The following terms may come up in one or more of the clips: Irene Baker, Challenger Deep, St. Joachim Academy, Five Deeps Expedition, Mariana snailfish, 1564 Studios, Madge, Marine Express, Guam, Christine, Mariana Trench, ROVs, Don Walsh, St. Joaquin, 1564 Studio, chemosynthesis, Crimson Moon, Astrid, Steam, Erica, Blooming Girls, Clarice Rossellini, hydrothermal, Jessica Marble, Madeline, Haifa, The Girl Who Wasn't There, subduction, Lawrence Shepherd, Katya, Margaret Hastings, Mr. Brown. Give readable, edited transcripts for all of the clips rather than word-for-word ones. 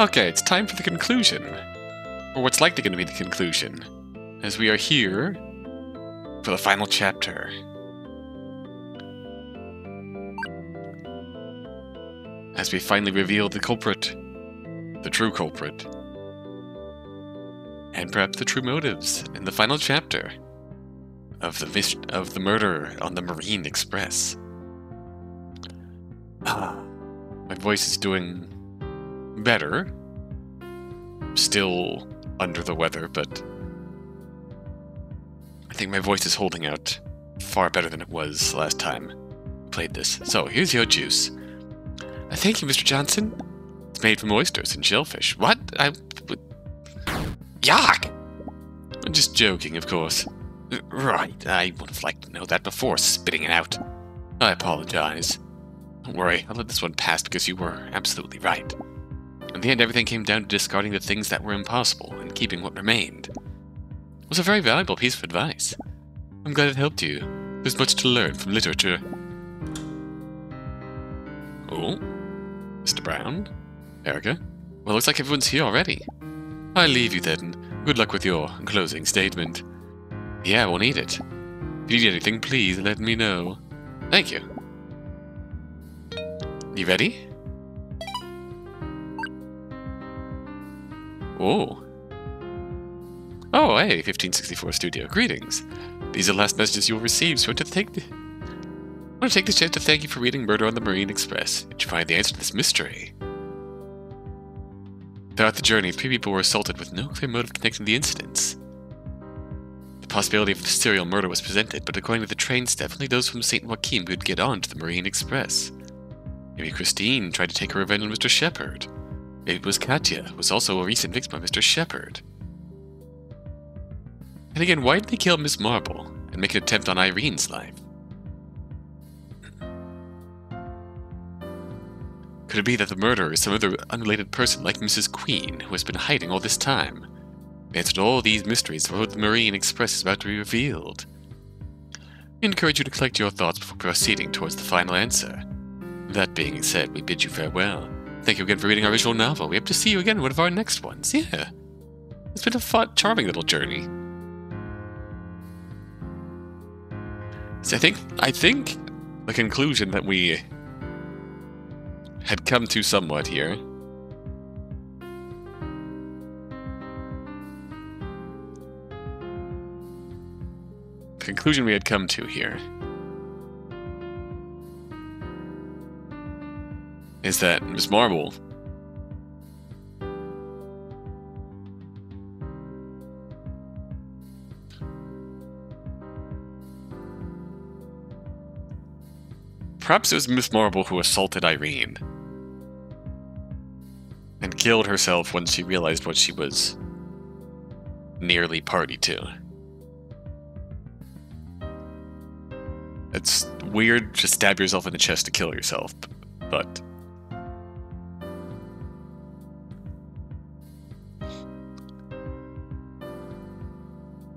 Okay, it's time for the conclusion. Or what's likely going to be the conclusion. As we are here for the final chapter. As we finally reveal the culprit. The true culprit. And perhaps the true motives in the final chapter of the murder on the Marine Express. My voice is doing better. Still under the weather, but I think my voice is holding out far better than it was last time I played this. So here's your juice. Thank you, Mr. Johnson. It's made from oysters and shellfish. What? Yuck! I'm just joking, of course. Right, I would have liked to know that before spitting it out. I apologize. Don't worry, I'll let this one pass because you were absolutely right. In the end, everything came down to discarding the things that were impossible and keeping what remained. It was a very valuable piece of advice. I'm glad it helped you. There's much to learn from literature. Oh? Mr. Brown? Erica? Well, looks like everyone's here already. I leave you then. Good luck with your closing statement. Yeah, we'll need it. If you need anything, please let me know. Thank you. You ready? Oh. Oh, hey, 1564 Studio. Greetings. These are the last messages you'll receive, so I want to take this chance to thank you for reading Murder on the Marine Express. Did you find the answer to this mystery? Throughout the journey, 3 people were assaulted with no clear motive connecting the incidents. The possibility of serial murder was presented, but according to the train staff, only those from St. Joaquin could get on to the Marine Express. Maybe Christine tried to take her revenge on Mr. Shepherd. Maybe it was Katya, who was also a recent victim of Mr. Shepherd. And again, why did they kill Miss Marble and make an attempt on Irene's life? Could it be that the murderer is some other unrelated person like Mrs. Queen, who has been hiding all this time? The answer to all these mysteries, the road to the Marine Express is about to be revealed. We encourage you to collect your thoughts before proceeding towards the final answer. That being said, we bid you farewell. Thank you again for reading our visual novel. We hope to see you again in one of our next ones. Yeah. It's been a fun, charming little journey. So I think the conclusion that we had come to somewhat here is that Miss Marble perhaps it was Miss Marble who assaulted Irene and killed herself when she realized what she was nearly party to. It's weird to stab yourself in the chest to kill yourself, but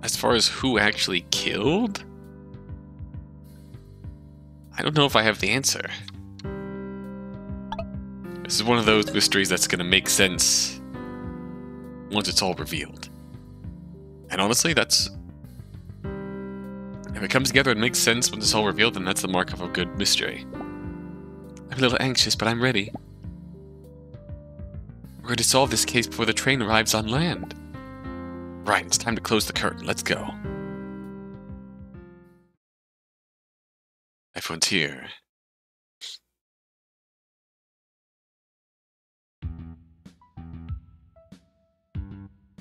as far as who actually killed, I don't know if I have the answer. This is one of those mysteries that's going to make sense once it's all revealed. And honestly, that's... if it comes together and makes sense once it's all revealed, then that's the mark of a good mystery. I'm a little anxious, but I'm ready. We're going to solve this case before the train arrives on land. Right, it's time to close the curtain. Let's go. Everyone's here.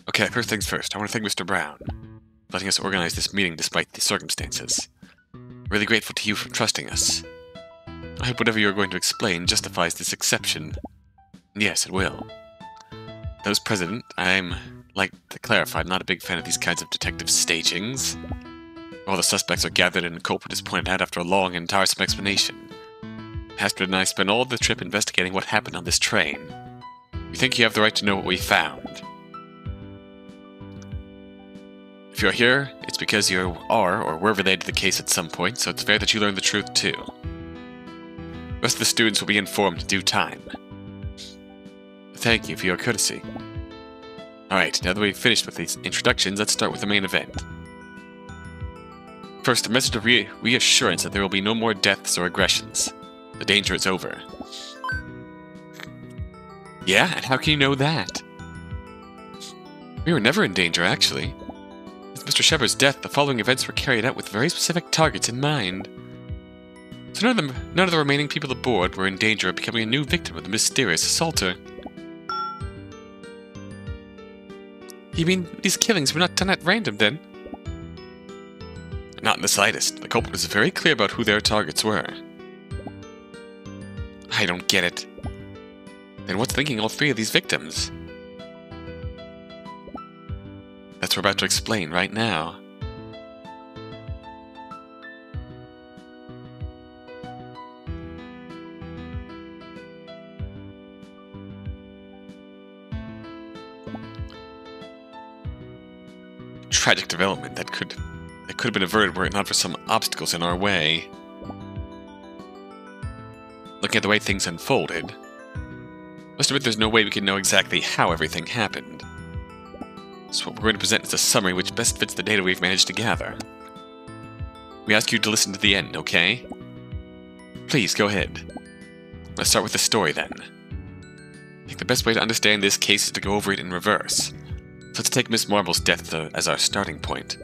Okay, first things first, I want to thank Mr. Brown for letting us organize this meeting despite the circumstances. Really grateful to you for trusting us. I hope whatever you are going to explain justifies this exception. Yes, it will. Those present, I'm, like to clarify, not a big fan of these kinds of detective stagings. All the suspects are gathered and the culprit is pointed out after a long and tiresome explanation. Astrid and I spent all the trip investigating what happened on this train. We think you have the right to know what we found. If you're here, it's because you are or were related to the case at some point, so it's fair that you learn the truth too. The rest of the students will be informed in due time. Thank you for your courtesy. Alright, now that we've finished with these introductions, let's start with the main event. First, a message of reassurance that there will be no more deaths or aggressions. The danger is over. Yeah, and how can you know that? We were never in danger, actually. With Mr. Shepherd's death, the following events were carried out with very specific targets in mind. So none of the remaining people aboard were in danger of becoming a new victim of the mysterious assaulter. You mean these killings were not done at random, then? Not in the slightest. The culprit was very clear about who their targets were. I don't get it. Then what's linking all three of these victims? That's what we're about to explain right now. Tragic development that could have been averted were it not for some obstacles in our way. Looking at the way things unfolded, I must admit there's no way we can know exactly how everything happened. So what we're going to present is a summary which best fits the data we've managed to gather. We ask you to listen to the end, okay? Please, go ahead. Let's start with the story, then. I think the best way to understand this case is to go over it in reverse. So let's take Miss Marble's death as our starting point.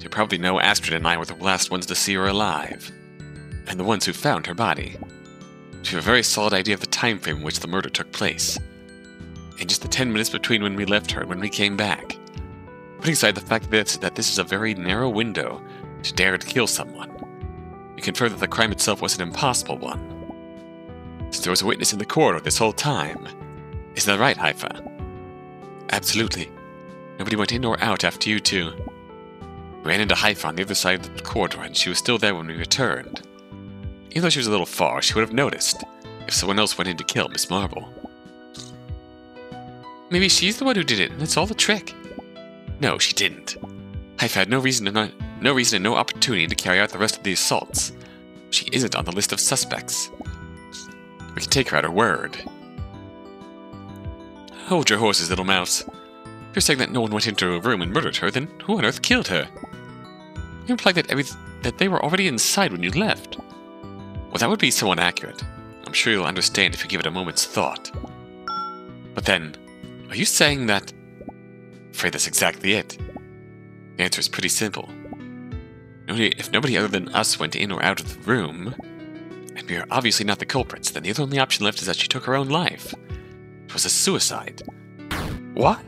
You probably know Astrid and I were the last ones to see her alive, and the ones who found her body. We have a very solid idea of the time frame in which the murder took place, and just the 10 minutes between when we left her and when we came back. Putting aside the fact that this is a very narrow window to dare to kill someone, we confer that the crime itself was an impossible one, since there was a witness in the corridor this whole time. Isn't that right, Haifa? Absolutely. Nobody went in or out after you two. We ran into Haifa on the other side of the corridor, and she was still there when we returned. Even though she was a little far, she would have noticed if someone else went in to kill Miss Marble. Maybe she's the one who did it, and that's all the trick. No, she didn't. Haifa had no reason and no opportunity to carry out the rest of the assaults. She isn't on the list of suspects. We can take her at her word. Hold your horses, little mouse. If you're saying that no one went into a room and murdered her, then who on earth killed her? You imply that they were already inside when you left. Well, that would be so inaccurate. I'm sure you'll understand if you give it a moment's thought. But then, are you saying that... I'm afraid that's exactly it. The answer is pretty simple. If nobody other than us went in or out of the room, and we are obviously not the culprits, then the only option left is that she took her own life. It was a suicide. What?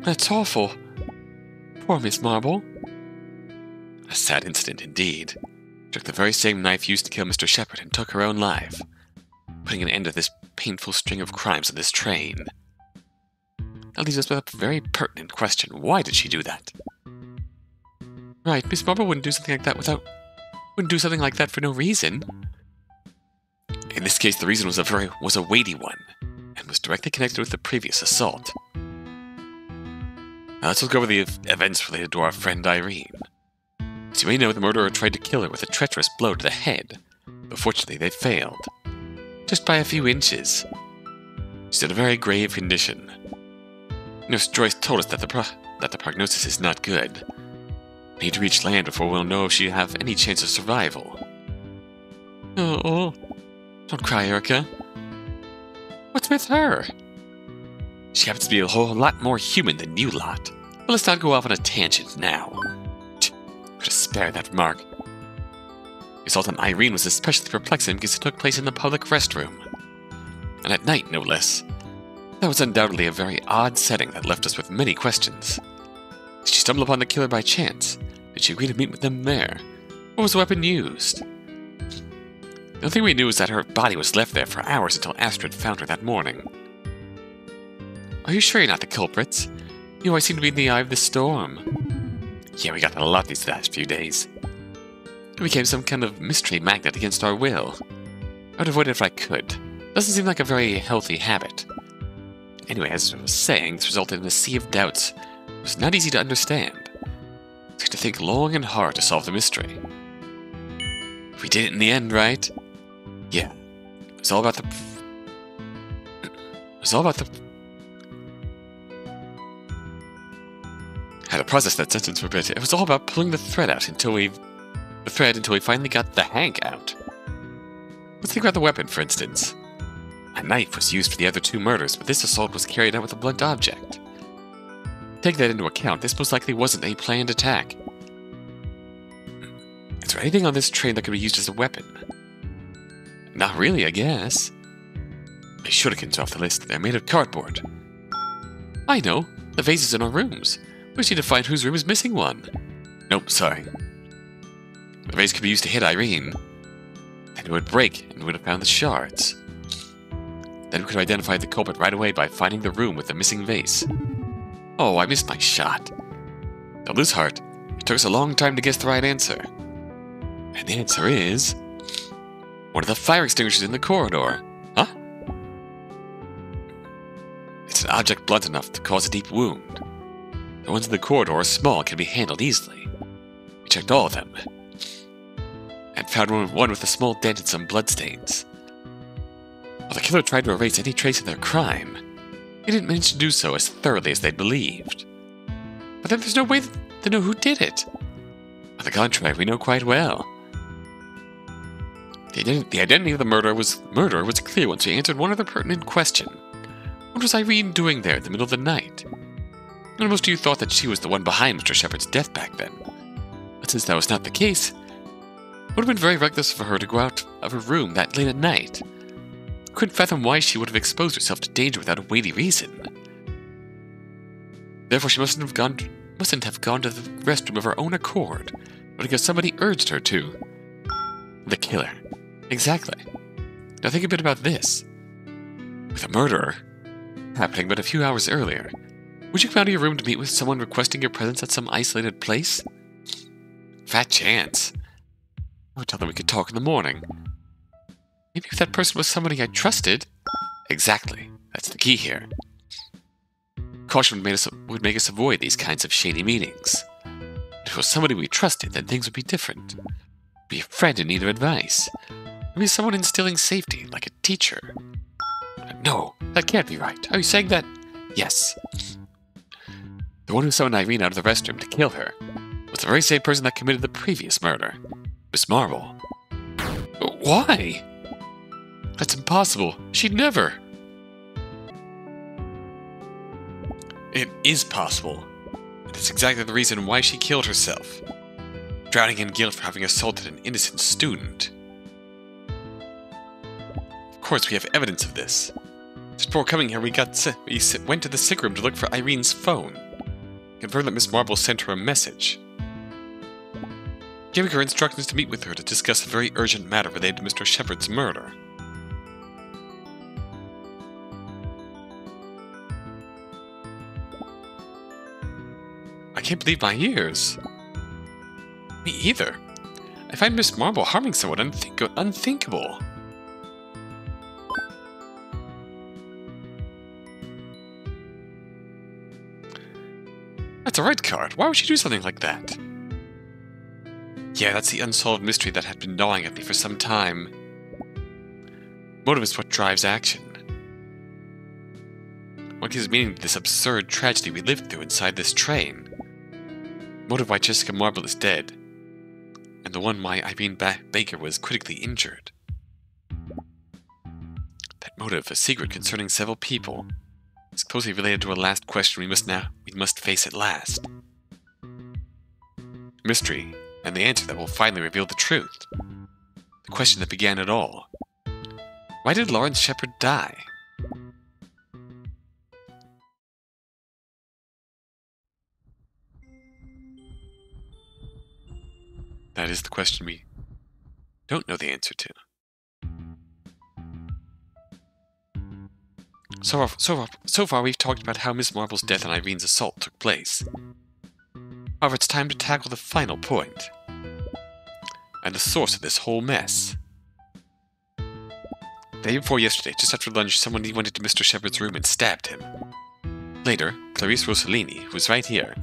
That's awful. Poor Miss Marble. A sad incident indeed. Took the very same knife used to kill Mr. Shepherd and took her own life, putting an end to this painful string of crimes on this train. That leaves us with a very pertinent question. Why did she do that? Right, Miss Marble wouldn't do something like that for no reason. In this case, the reason was a weighty one, and was directly connected with the previous assault. Now let's go over the events related to our friend Irene. As you may know, the murderer tried to kill her with a treacherous blow to the head, but fortunately they failed. Just by a few inches. She's in a very grave condition. Nurse Joyce told us that the prognosis is not good. We need to reach land before we'll know if she'll have any chance of survival. Oh, don't cry, Erica. What's with her? She happens to be a whole lot more human than you lot. But let's not go off on a tangent now. Could have spared that remark. The assault on Irene was especially perplexing because it took place in the public restroom. And at night, no less. That was undoubtedly a very odd setting that left us with many questions. Did she stumble upon the killer by chance? Did she agree to meet with them there? What was the weapon used? The only thing we knew was that her body was left there for hours until Astrid found her that morning. Are you sure you're not the culprits? You always seem to be in the eye of the storm. Yeah, we got that a lot these last few days. We became some kind of mystery magnet against our will. I would avoid it if I could. Doesn't seem like a very healthy habit. Anyway, as I was saying, this resulted in a sea of doubts. It was not easy to understand. We had to think long and hard to solve the mystery. We did it in the end, right? Yeah. It was all about the... It's all about how to process that sentence for a bit. It was all about pulling the thread out until we finally got the Hank out. Let's think about the weapon, for instance. A knife was used for the other two murders, but this assault was carried out with a blunt object. Take that into account, this most likely wasn't a planned attack. Is there anything on this train that could be used as a weapon? Not really, I guess. I should have kept off the list. They're made of cardboard. I know. The vases in our rooms. We just need to find whose room is missing one. Nope, sorry. The vase could be used to hit Irene. And it would break, and we would have found the shards. Then we could have identified the culprit right away by finding the room with the missing vase. Oh, I missed my shot. Don't lose heart. It took us a long time to guess the right answer. And the answer is... one of the fire extinguishers in the corridor. Huh? It's an object blunt enough to cause a deep wound. The ones in the corridor are small and can be handled easily. We checked all of them. And found one with a small dent and some bloodstains. While the killer tried to erase any trace of their crime, he didn't manage to do so as thoroughly as they believed. But then there's no way to know who did it. On the contrary, we know quite well. The identity of the murderer was clear once we answered one other pertinent question. What was Irene doing there in the middle of the night? And most of you thought that she was the one behind Mr. Shepherd's death back then. But since that was not the case, it would have been very reckless for her to go out of her room that late at night. Couldn't fathom why she would have exposed herself to danger without a weighty reason. Therefore, she mustn't have gone to the restroom of her own accord, but because somebody urged her to. The killer. Exactly. Now think a bit about this. With a murderer happening but a few hours earlier, would you come out of your room to meet with someone requesting your presence at some isolated place? Fat chance. I would tell them we could talk in the morning. Maybe if that person was somebody I trusted. Exactly. That's the key here. Caution would make us avoid these kinds of shady meetings. If it was somebody we trusted, then things would be different. Be a friend in need of advice. Maybe someone instilling safety, like a teacher. No, that can't be right. Are you saying that? Yes. The one who summoned Irene out of the restroom to kill her was the very same person that committed the previous murder. Miss Marble. Why? That's impossible. She'd never. It is possible. That's exactly the reason why she killed herself. Drowning in guilt for having assaulted an innocent student. Of course, we have evidence of this. Just before coming here, we went to the sick room to look for Irene's phone. Confirmed that Miss Marble sent her a message, giving her instructions to meet with her to discuss a very urgent matter related to Mr. Shepherd's murder. I can't believe my ears. Me either. I find Miss Marble harming someone unthinkable. That's a red card. Why would she do something like that? Yeah, that's the unsolved mystery that had been gnawing at me for some time. Motive is what drives action. What gives meaning to this absurd tragedy we lived through inside this train? Motive why Jessica Marble is dead. And the one why Irene Baker was critically injured. That motive, a secret concerning several people, is closely related to our last question we must face at last. Mystery, and the answer that will finally reveal the truth. The question that began it all. Why did Lawrence Shepherd die? That is the question we don't know the answer to. So far, we've talked about how Miss Marble's death and Irene's assault took place. However, it's time to tackle the final point, and the source of this whole mess. The day before yesterday, just after lunch, someone went into Mr. Shepherd's room and stabbed him. Later, Clarice Rossellini, who was right here,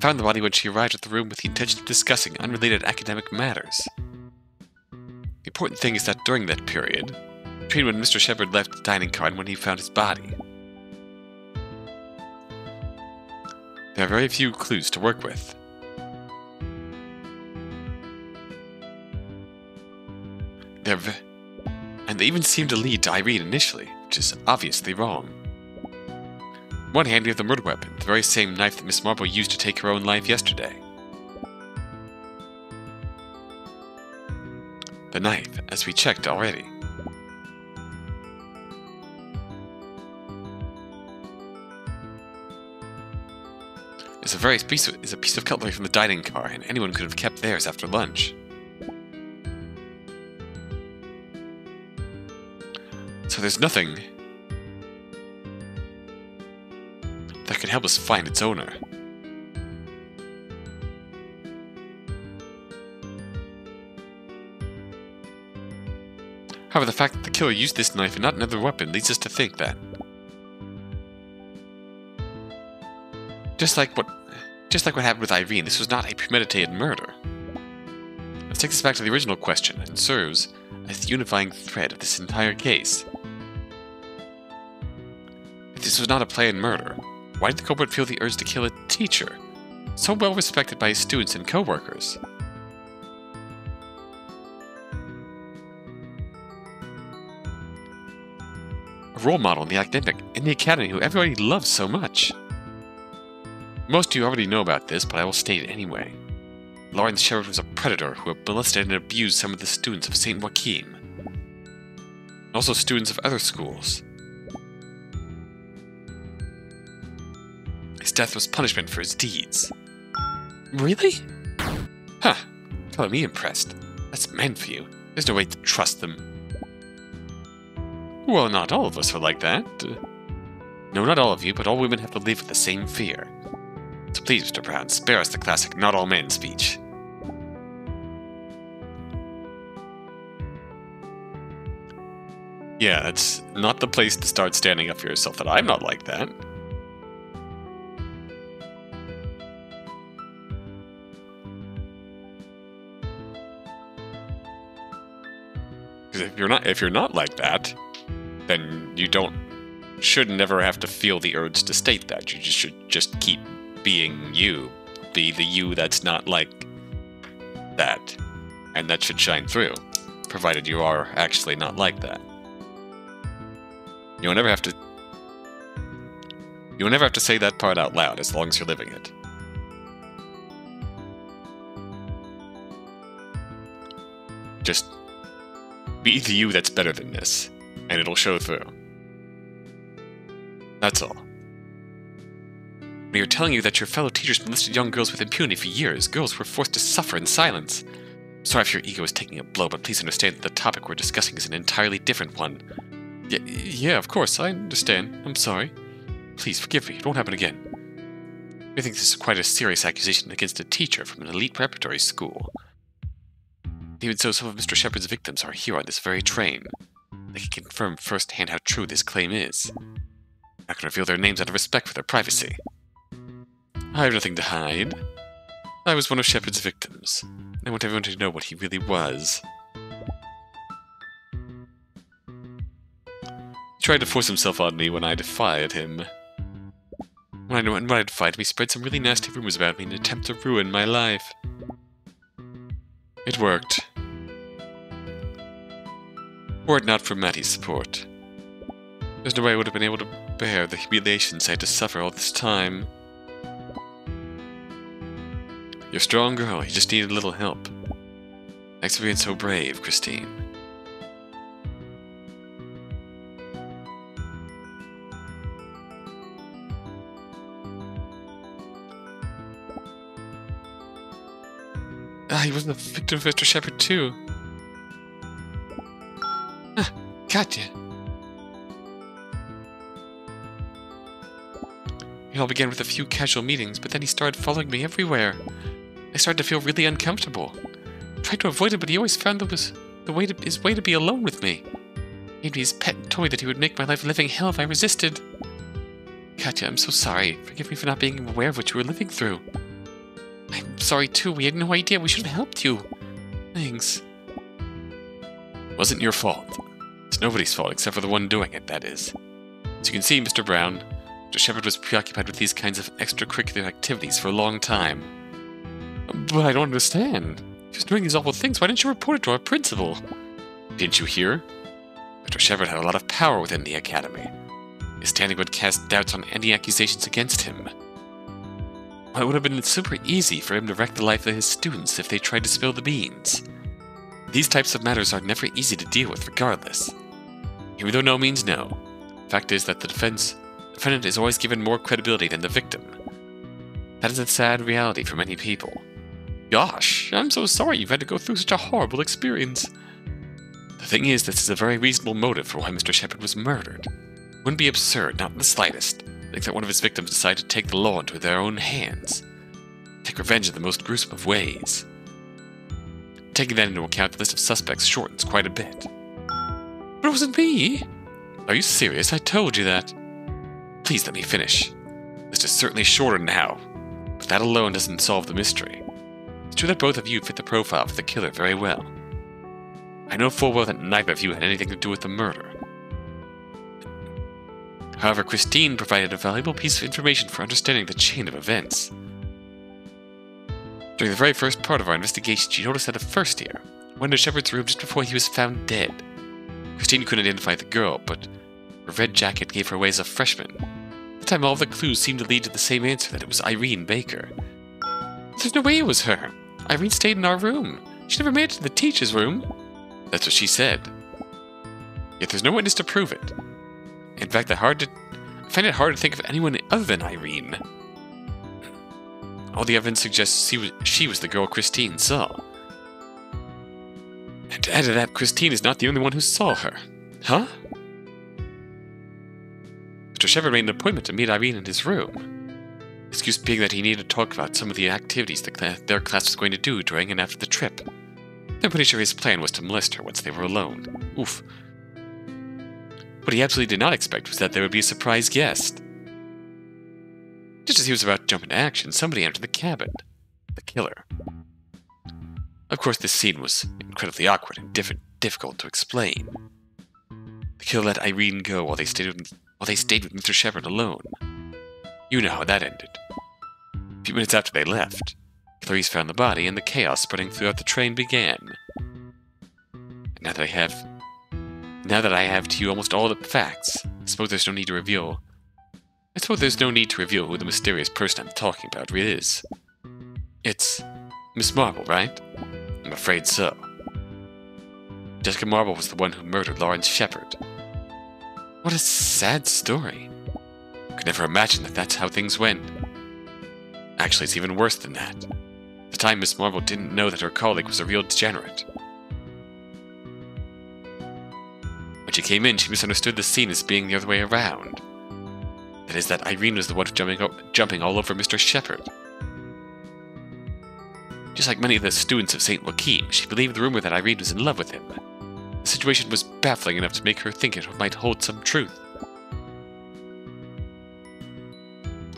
found the body when she arrived at the room with the intention of discussing unrelated academic matters. The important thing is that during that period, between when Mr. Shepherd left the dining car and when he found his body. There are very few clues to work with. And they even seem to lead to Irene initially, which is obviously wrong. On one hand, we have the murder weapon, the very same knife that Miss Marble used to take her own life yesterday. The knife, as we checked already. It's a piece of cutlery from the dining car, and anyone could have kept theirs after lunch. So there's nothing that can help us find its owner. However, the fact that the killer used this knife and not another weapon leads us to think that, just like what happened with Irene, this was not a premeditated murder. This takes us back to the original question and serves as the unifying thread of this entire case. If this was not a planned murder, why did the culprit feel the urge to kill a teacher, so well respected by his students and co-workers? A role model in the academy who everybody loves so much. Most of you already know about this, but I will state it anyway. Lawrence Shepherd was a predator who molested and abused some of the students of St. Joaquin, and also students of other schools. His death was punishment for his deeds. Really? Huh. Color me impressed. That's men for you. There's no way to trust them. Well, not all of us are like that. No, not all of you, but all women have to live with the same fear. So please, Mr. Brown, spare us the classic not all men speech. Yeah, that's not the place to start standing up for yourself, that I'm not like that. Because if you're not like that, then you should never have to feel the urge to state that. You just should just keep being you, be the you that's not like that, and that should shine through, provided you are actually not like that. You'll never have to say that part out loud as long as you're living it. Just be the you that's better than this, and it'll show through. That's all. When you're telling you that your fellow teachers molested young girls with impunity for years, girls were forced to suffer in silence. Sorry if your ego is taking a blow, but please understand that the topic we're discussing is an entirely different one. Yeah, of course, I understand. I'm sorry. Please forgive me. It won't happen again. I think this is quite a serious accusation against a teacher from an elite preparatory school. Even so, some of Mr. Shepherd's victims are here on this very train. They can confirm firsthand how true this claim is. I'm not going to reveal their names out of respect for their privacy. I have nothing to hide. I was one of Shepherd's victims. I want everyone to know what he really was. He tried to force himself on me when I defied him. When I defied him, he spread some really nasty rumors about me in an attempt to ruin my life. It worked. Were it not for Maddie's support, there's no way I would have been able to bear the humiliations I had to suffer all this time. You're a strong girl, you just needed a little help. Thanks for being so brave, Christine. Ah, he wasn't the victim of Mr. Shepherd, too. Ah, Katya. It all began with a few casual meetings, but then he started following me everywhere. I started to feel really uncomfortable. I tried to avoid him, but he always found his way to be alone with me. He made me his pet and told me that he would make my life a living hell if I resisted. Katya, I'm so sorry. Forgive me for not being aware of what you were living through. I'm sorry too. We had no idea. We should have helped you. Thanks. It wasn't your fault. It's nobody's fault except for the one doing it, that is. As you can see, Mr. Brown, Mr. Shepherd was preoccupied with these kinds of extracurricular activities for a long time. But I don't understand. He was doing these awful things. Why didn't you report it to our principal? Didn't you hear? Mr. Shepherd had a lot of power within the academy. His standing would cast doubts on any accusations against him. Well, it would have been super easy for him to wreck the life of his students if they tried to spill the beans. These types of matters are never easy to deal with regardless. Even though no means no, the fact is that the defendant is always given more credibility than the victim. That is a sad reality for many people. Gosh, I'm so sorry you've had to go through such a horrible experience. The thing is, this is a very reasonable motive for why Mr. Shepherd was murdered. It wouldn't be absurd, not in the slightest, to think that one of his victims decided to take the law into their own hands, take revenge in the most gruesome of ways. Taking that into account, the list of suspects shortens quite a bit. But it wasn't me! Are you serious? I told you that. Please let me finish. The list is certainly shorter now, but that alone doesn't solve the mystery. It's true that both of you fit the profile for the killer very well. I know full well that neither of you had anything to do with the murder. However, Christine provided a valuable piece of information for understanding the chain of events. During the very first part of our investigation, she noticed that at first here, went to Shepherd's room just before he was found dead. Christine couldn't identify the girl, but her red jacket gave her away as a freshman. At the time, all the clues seemed to lead to the same answer, that it was Irene Baker. There's no way it was her. Irene stayed in our room. She never made it to the teacher's room. That's what she said. Yet there's no witness to prove it. In fact, I find it hard to think of anyone other than Irene. All the evidence suggests she was the girl Christine saw. And to add to that, Christine is not the only one who saw her. Huh? Mr. Shepherd made an appointment to meet Irene in his room. The excuse being that he needed to talk about some of the activities that their class was going to do during and after the trip. They're pretty sure his plan was to molest her once they were alone. Oof. What he absolutely did not expect was that there would be a surprise guest. Just as he was about to jump into action, somebody entered the cabin. The killer. Of course, this scene was incredibly awkward and difficult to explain. The killer let Irene go while they stayed with Mr. Shepherd alone. You know how that ended. A few minutes after they left, Clarice found the body and the chaos spreading throughout the train began. And now that I have to you almost all the facts, I suppose there's no need to reveal who the mysterious person I'm talking about really is. It's Miss Marble, right? I'm afraid so. Jessica Marble was the one who murdered Lawrence Shepherd. What a sad story. I could never imagine that that's how things went. Actually, it's even worse than that. At the time, Miss Marble didn't know that her colleague was a real degenerate. When she came in, she misunderstood the scene as being the other way around. That is, that Irene was the one jumping all over Mr. Shepherd. Just like many of the students of St. Joaquin, she believed the rumor that Irene was in love with him. The situation was baffling enough to make her think it might hold some truth.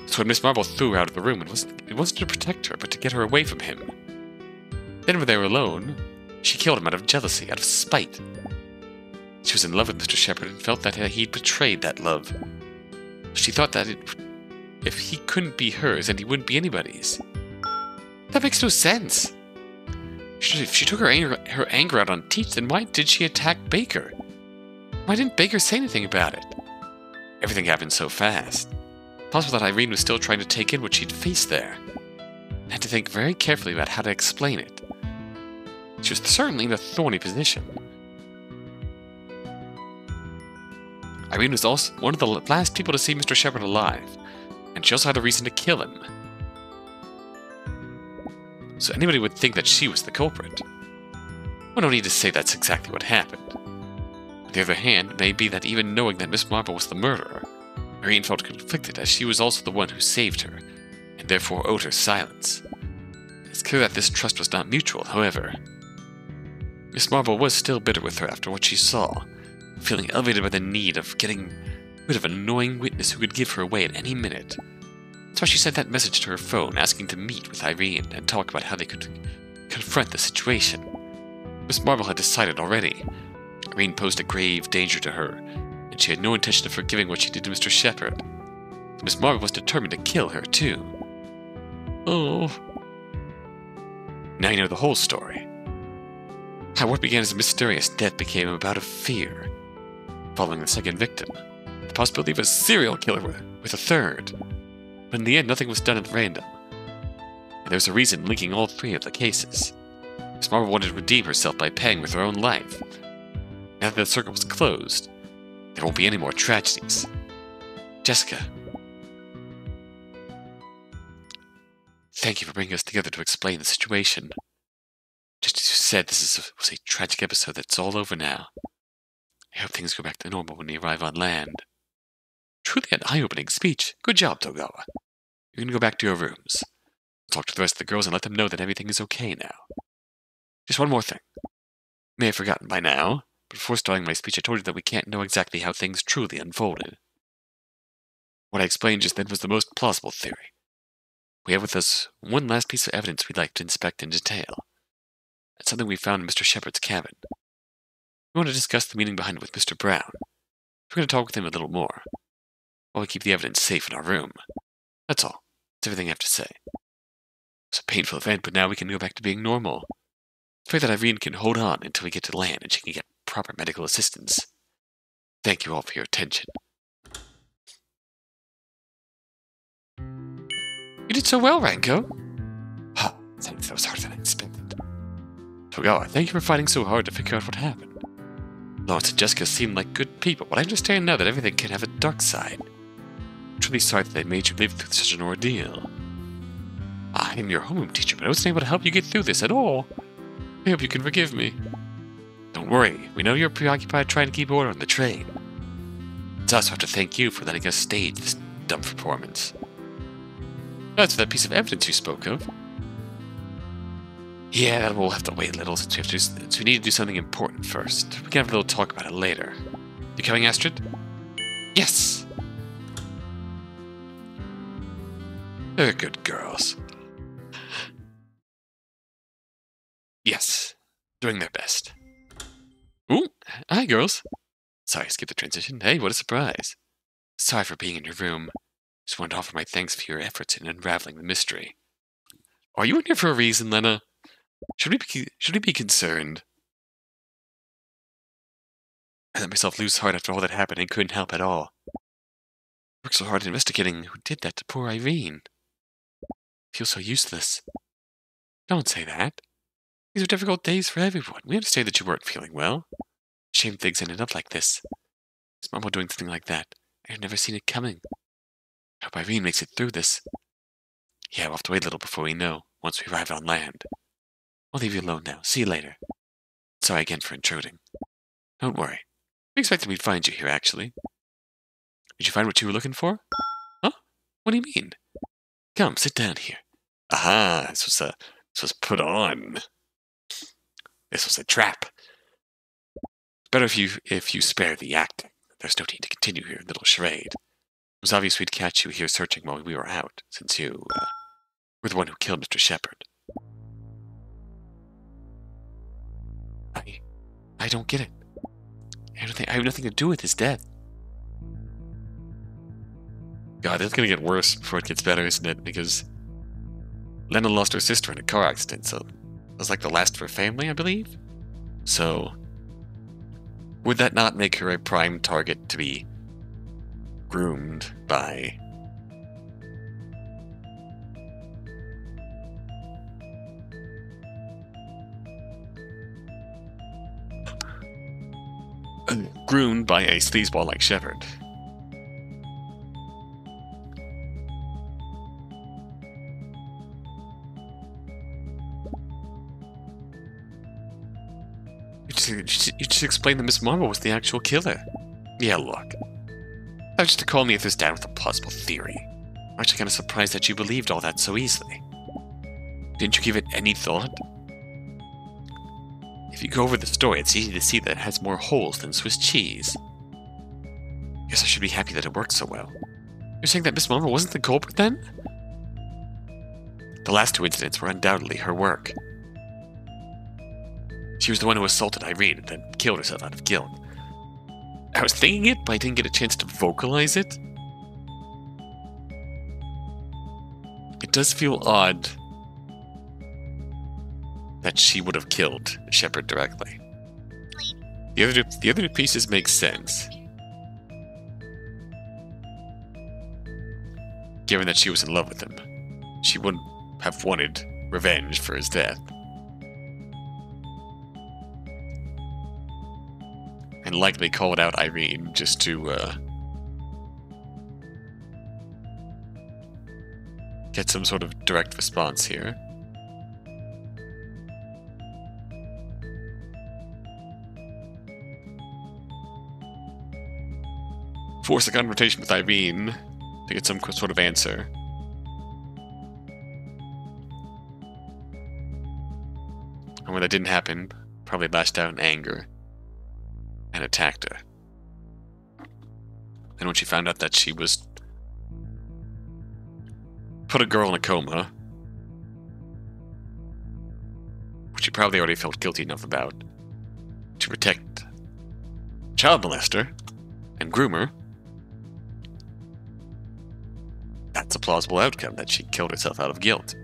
So when Miss Marble threw her out of the room, it wasn't to protect her, but to get her away from him. Then when they were alone, she killed him out of jealousy, out of spite. She was in love with Mr. Shepherd and felt that he'd betrayed that love. She thought that if he couldn't be hers, then he wouldn't be anybody's. That makes no sense. If she took her anger out on Teach, then why did she attack Baker? Why didn't Baker say anything about it? Everything happened so fast. Possible that Irene was still trying to take in what she'd faced there. I had to think very carefully about how to explain it. She was certainly in a thorny position. Irene was also one of the last people to see Mr. Shepherd alive, and she also had a reason to kill him. So anybody would think that she was the culprit. Well, no need to say that's exactly what happened. On the other hand, it may be that even knowing that Miss Marble was the murderer, Irene felt conflicted as she was also the one who saved her, and therefore owed her silence. It's clear that this trust was not mutual, however. Miss Marble was still bitter with her after what she saw, feeling elevated by the need of getting rid of an annoying witness who could give her away at any minute. That's why she sent that message to her phone asking to meet with Irene and talk about how they could confront the situation. Miss Marble had decided already. Irene posed a grave danger to her, and she had no intention of forgiving what she did to Mr. Shepherd. Miss Marble was determined to kill her, too. Oh. Now you know the whole story. How what began as a mysterious death became a bout of fear, following the second victim, the possibility of a serial killer with a third. But in the end, nothing was done at random. And there was a reason linking all three of the cases. Miss Marble wanted to redeem herself by paying with her own life. Now that the circle was closed, there won't be any more tragedies. Jessica, thank you for bringing us together to explain the situation. Just as you said, this was a tragic episode that's all over now. I hope things go back to normal when we arrive on land. Truly an eye-opening speech. Good job, Togawa. You can go back to your rooms. Talk to the rest of the girls and let them know that everything is okay now. Just one more thing. You may have forgotten by now, but before starting my speech I told you that we can't know exactly how things truly unfolded. What I explained just then was the most plausible theory. We have with us one last piece of evidence we'd like to inspect in detail. It's something we found in Mr. Shepherd's cabin. We want to discuss the meaning behind it with Mr. Brown. We're going to talk with him a little more, while we keep the evidence safe in our room. That's all. That's everything I have to say. It's a painful event, but now we can go back to being normal. I pray that Irene can hold on until we get to land and she can get proper medical assistance. Thank you all for your attention. You did so well, Ranko. Ha, that was harder than I expected. Togawa, thank you for fighting so hard to figure out what happened. Lawrence and Jessica seemed like good people, but I understand now that everything can have a dark side. I'm truly sorry that they made you live through such an ordeal. I am your homeroom teacher, but I wasn't able to help you get through this at all. I hope you can forgive me. Don't worry, we know you're preoccupied trying to keep order on the train. It's us who have to thank you for letting us stage this dumb performance. That's that piece of evidence you spoke of. Yeah, we'll have to wait a little since we need to do something important first. We can have a little talk about it later. You coming, Astrid? Yes! They're good girls. Yes, doing their best. Ooh, hi girls. Sorry, skip the transition. Hey, what a surprise. Sorry for being in your room. Just wanted to offer my thanks for your efforts in unraveling the mystery. Are you in here for a reason, Lena? Should we be concerned? I let myself lose heart after all that happened and couldn't help at all. I worked so hard investigating who did that to poor Irene. I feel so useless. Don't say that. These are difficult days for everyone. We understand that you weren't feeling well. Shame things ended up like this. Is Mama doing something like that? I had never seen it coming. I hope Irene makes it through this. Yeah, we'll have to wait a little before we know, once we arrive on land. I'll leave you alone now. See you later. Sorry again for intruding. Don't worry. We expected we'd find you here, actually. Did you find what you were looking for? Huh? What do you mean? Come, sit down here. Aha! This was put on. This was a trap. Better if you spare the acting. There's no need to continue your little charade. It was obvious we'd catch you here searching while we were out, since you were the one who killed Mr. Shepherd. I don't get it. I have nothing to do with his death. God, it's going to get worse before it gets better, isn't it? Because Lena lost her sister in a car accident, so it was like the last of her family, I believe. So, would that not make her a prime target to be groomed by a sleazeball like Shepherd? You just explained that Miss Marble was the actual killer. Yeah, look. That was just to calm the others down with a plausible theory. I'm actually kind of surprised that you believed all that so easily. Didn't you give it any thought? If you go over the story, it's easy to see that it has more holes than Swiss cheese. Guess I should be happy that it worked so well. You're saying that Miss Marble wasn't the culprit then? The last two incidents were undoubtedly her work. She was the one who assaulted Irene and then killed herself out of guilt. I was thinking it, but I didn't get a chance to vocalize it. It does feel odd that she would have killed Shepherd directly. The other pieces make sense, given that she was in love with him. She wouldn't have wanted revenge for his death. And likely called out Irene just to get some sort of direct response here. Force a confrontation with Irene to get some sort of answer. And when that didn't happen, probably lashed out in anger and attacked her. And when she found out that she was put a girl in a coma, which she probably already felt guilty enough about to protect child molester and groomer, that's a plausible outcome, that she killed herself out of guilt.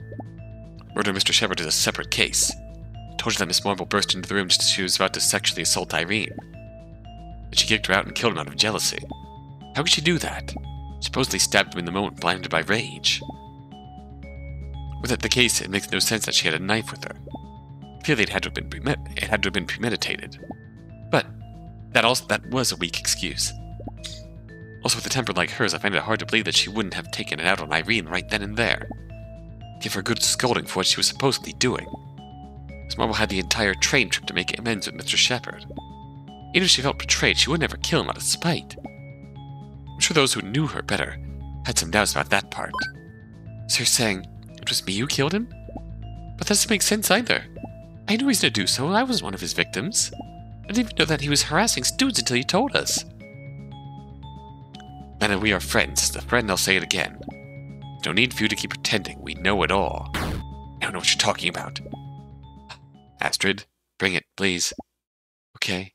Murder of Mr. Shepherd is a separate case. I told you that Miss Marble burst into the room just as she was about to sexually assault Irene. And she kicked her out and killed him out of jealousy. How could she do that? Supposedly stabbed him in the moment, blinded by rage. With that the case, it makes no sense that she had a knife with her. Clearly, it had to have been premeditated. But that was a weak excuse. Also, with a temper like hers, I find it hard to believe that she wouldn't have taken it out on Irene right then and there. Give her a good scolding for what she was supposedly doing. Miss Marble had the entire train trip to make amends with Mr. Shepherd. Even if she felt betrayed, she would never kill him out of spite. I'm sure those who knew her better had some doubts about that part. So you're saying, it was me who killed him? But that doesn't make sense either. I had no reason to do so, I was one of his victims. I didn't even know that he was harassing students until you told us. Lena, we are friends. The friend, I'll say it again. No need for you to keep pretending we know it all. I don't know what you're talking about. Astrid, bring it, please. Okay.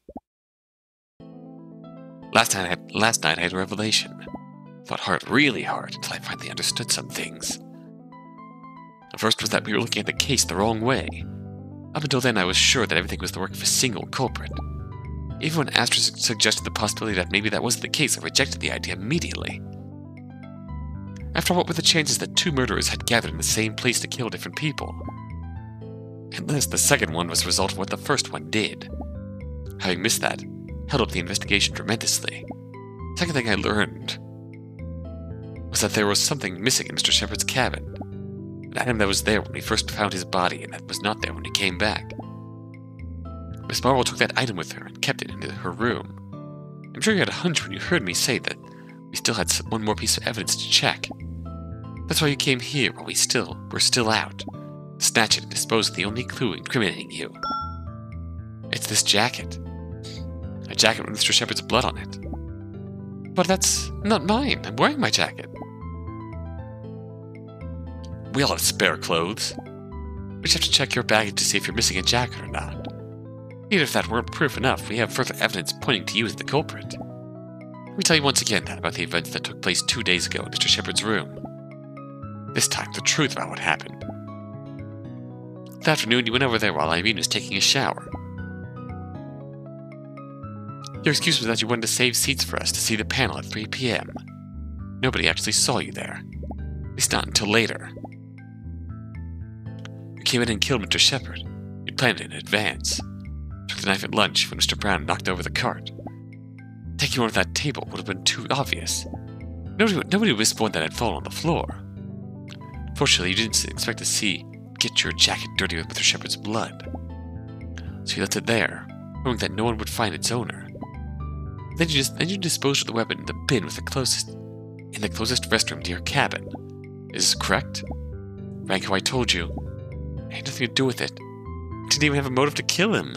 Last night I had a revelation. Thought hard, really hard, until I finally understood some things. The first was that we were looking at the case the wrong way. Up until then, I was sure that everything was the work of a single culprit. Even when Astrid suggested the possibility that maybe that wasn't the case, I rejected the idea immediately. After all, what were the chances that two murderers had gathered in the same place to kill different people? Unless the second one was a result of what the first one did. Having missed that, held up the investigation tremendously. The second thing I learned was that there was something missing in Mr. Shepherd's cabin. An item that was there when we first found his body and that was not there when he came back. Miss Marble took that item with her and kept it in her room. I'm sure you had a hunch when you heard me say that we still had one more piece of evidence to check. That's why you came here while we're still out. Snatch it and dispose of the only clue incriminating you. It's this jacket. A jacket with Mr. Shepherd's blood on it. But that's not mine. I'm wearing my jacket. We all have spare clothes. We just have to check your baggage to see if you're missing a jacket or not. Even if that weren't proof enough, we have further evidence pointing to you as the culprit. Let me tell you once again about the events that took place 2 days ago in Mr. Shepherd's room. This time, the truth about what happened. That afternoon, you went over there while Irene was taking a shower. Your excuse was that you wanted to save seats for us to see the panel at 3 p.m. Nobody actually saw you there. At least not until later. You came in and killed Mr. Shepherd. You'd planned it in advance. Took the knife at lunch when Mr. Brown knocked over the cart. Taking one off that table would have been too obvious. Nobody was born that had fallen on the floor. Fortunately, you didn't expect to get your jacket dirty with Mr. Shepherd's blood. So you left it there, knowing that no one would find its owner. Then you disposed of the weapon in the bin with in the closest restroom to your cabin. Is this correct? Ranko, I told you. I had nothing to do with it. I didn't even have a motive to kill him.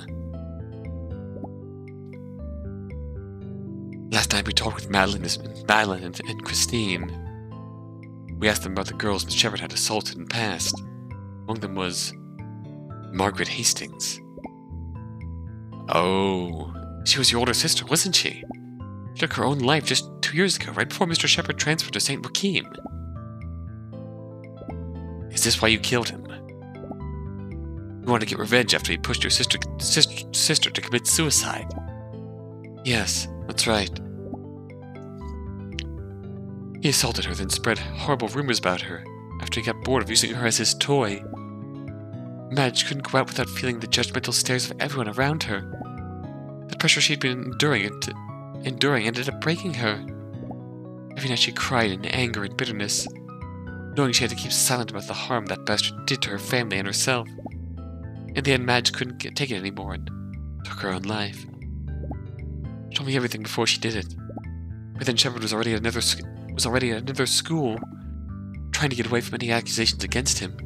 Last night we talked with Madeline and Christine. We asked them about the girls Miss Shepherd had assaulted in the past. Among them was Margaret Hastings. Oh, she was your older sister, wasn't she? She took her own life just 2 years ago, right before Mr. Shepherd transferred to St. Joaquin. Is this why you killed him? You wanted to get revenge after he pushed your sister to commit suicide. Yes, that's right. He assaulted her, then spread horrible rumors about her after he got bored of using her as his toy. Madge couldn't go out without feeling the judgmental stares of everyone around her. The pressure she'd been enduring ended up breaking her. Every night she cried in anger and bitterness, knowing she had to keep silent about the harm that bastard did to her family and herself. In the end, Madge couldn't take it anymore and took her own life. She told me everything before she did it. But then Shepherd was already at another school, trying to get away from any accusations against him,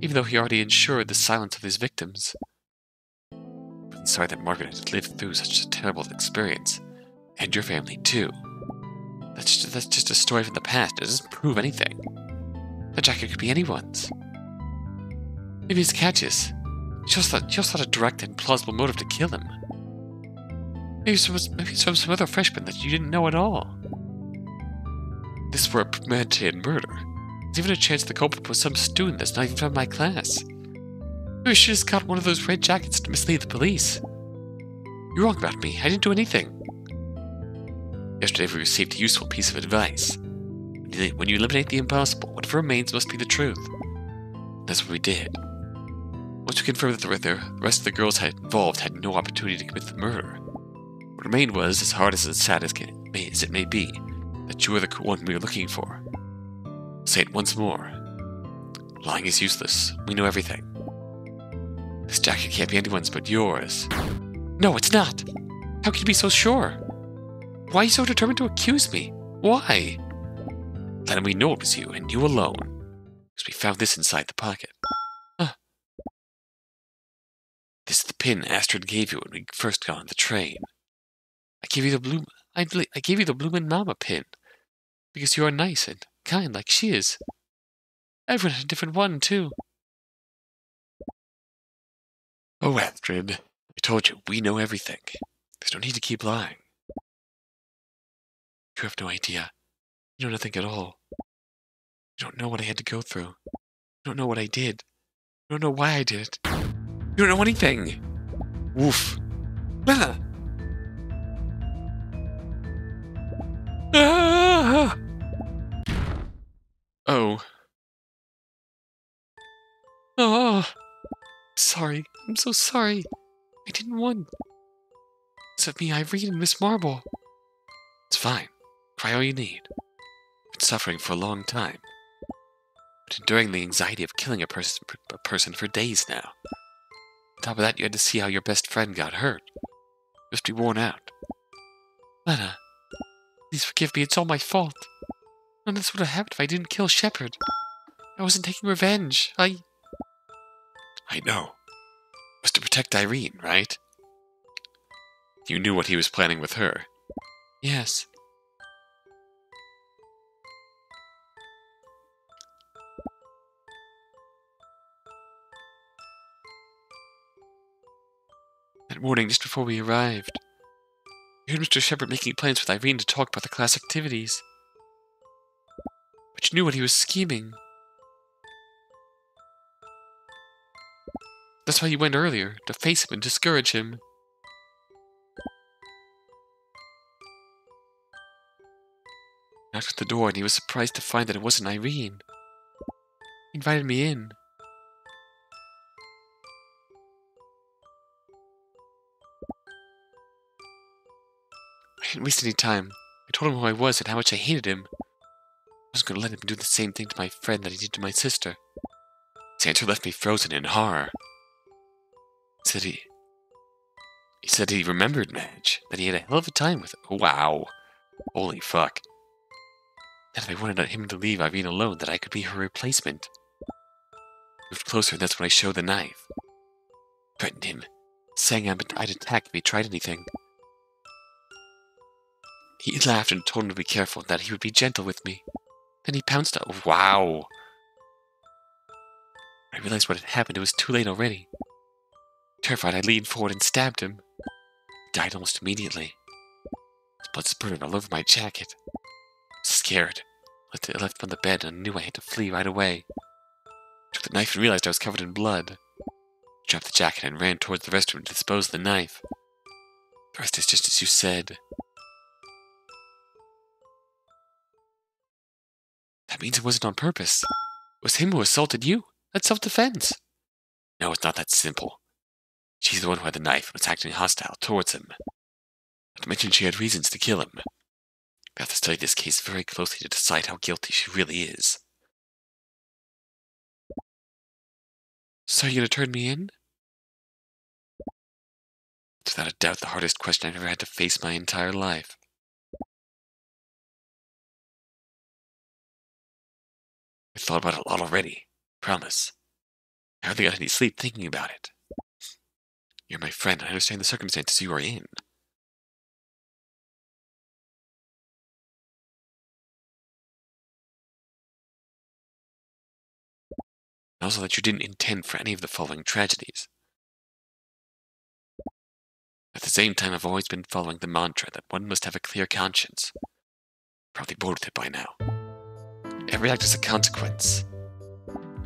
even though he already ensured the silence of his victims. But I'm sorry that Margaret had lived through such a terrible experience, and your family too. That's just a story from the past. It doesn't prove anything. That jacket could be anyone's. Maybe it's Katya's. She also had a direct and plausible motive to kill him. Maybe it's from some other freshman that you didn't know at all. If this were a premeditated murder, there's even a chance the culprit was some student that's not even from my class. Maybe she just got one of those red jackets to mislead the police. You're wrong about me. I didn't do anything. Yesterday we received a useful piece of advice. When you eliminate the impossible, whatever remains must be the truth. That's what we did. Once we confirmed that the rest of the girls involved had no opportunity to commit the murder, what remained was, as hard as it's sad as it may be, that you were the one we were looking for. I'll say it once more. Lying is useless. We know everything. This jacket can't be anyone's but yours. No, it's not! How can you be so sure? Why are you so determined to accuse me? Why? Then we know it was you, and you alone. Because we found this inside the pocket. Huh. This is the pin Astrid gave you when we first got on the train. I gave you the bloomin' mama pin, because you are nice and kind like she is. Everyone had a different one, too. Oh, Astrid, I told you, we know everything. There's no need to keep lying. You have no idea. You know nothing at all. You don't know what I had to go through. You don't know what I did. You don't know why I did it. You don't know anything. Woof. Ah! Ah! Oh. Oh. Sorry. I'm so sorry. I didn't want. Except me, Irene, and Miss Marble. It's fine. Cry all you need. I've been suffering for a long time. But enduring the anxiety of killing a person for days now. On top of that, you had to see how your best friend got hurt. You must be worn out. Lena. Please forgive me, it's all my fault. None of this would have happened if I didn't kill Shepherd. I wasn't taking revenge. I know. It was to protect Irene, right? You knew what he was planning with her. Yes. That morning, just before we arrived, I heard Mr. Shepherd making plans with Irene to talk about the class activities. But you knew what he was scheming. That's why you went earlier, to face him and discourage him. I knocked at the door and he was surprised to find that it wasn't Irene. He invited me in. I didn't waste any time. I told him who I was and how much I hated him. I wasn't going to let him do the same thing to my friend that he did to my sister. His answer left me frozen in horror. He said he remembered Madge, that he had a hell of a time with her. Wow. Holy fuck. That if I wanted him to leave Irene alone, that I could be her replacement. I moved closer and that's when I showed the knife. I threatened him, saying I'd attack if he tried anything. He laughed and told him to be careful and that he would be gentle with me. Then he pounced out. Wow! I realized what had happened. It was too late already. Terrified, I leaned forward and stabbed him. died almost immediately. Blood spurted all over my jacket. Scared, I leapt from the bed and knew I had to flee right away. I took the knife and realized I was covered in blood. I dropped the jacket and ran towards the restroom to dispose of the knife. The rest is just as you said. That means it wasn't on purpose. It was him who assaulted you. That's self-defense. No, it's not that simple. She's the one who had the knife and was acting hostile towards him. Not to mention she had reasons to kill him. We have to study this case very closely to decide how guilty she really is. So you're gonna turn me in? It's without a doubt the hardest question I've ever had to face my entire life. I thought about it a lot already. Promise. I hardly got any sleep thinking about it. You're my friend, and I understand the circumstances you are in. And also that you didn't intend for any of the following tragedies. At the same time, I've always been following the mantra that one must have a clear conscience. Probably bored with it by now. Every act has a consequence.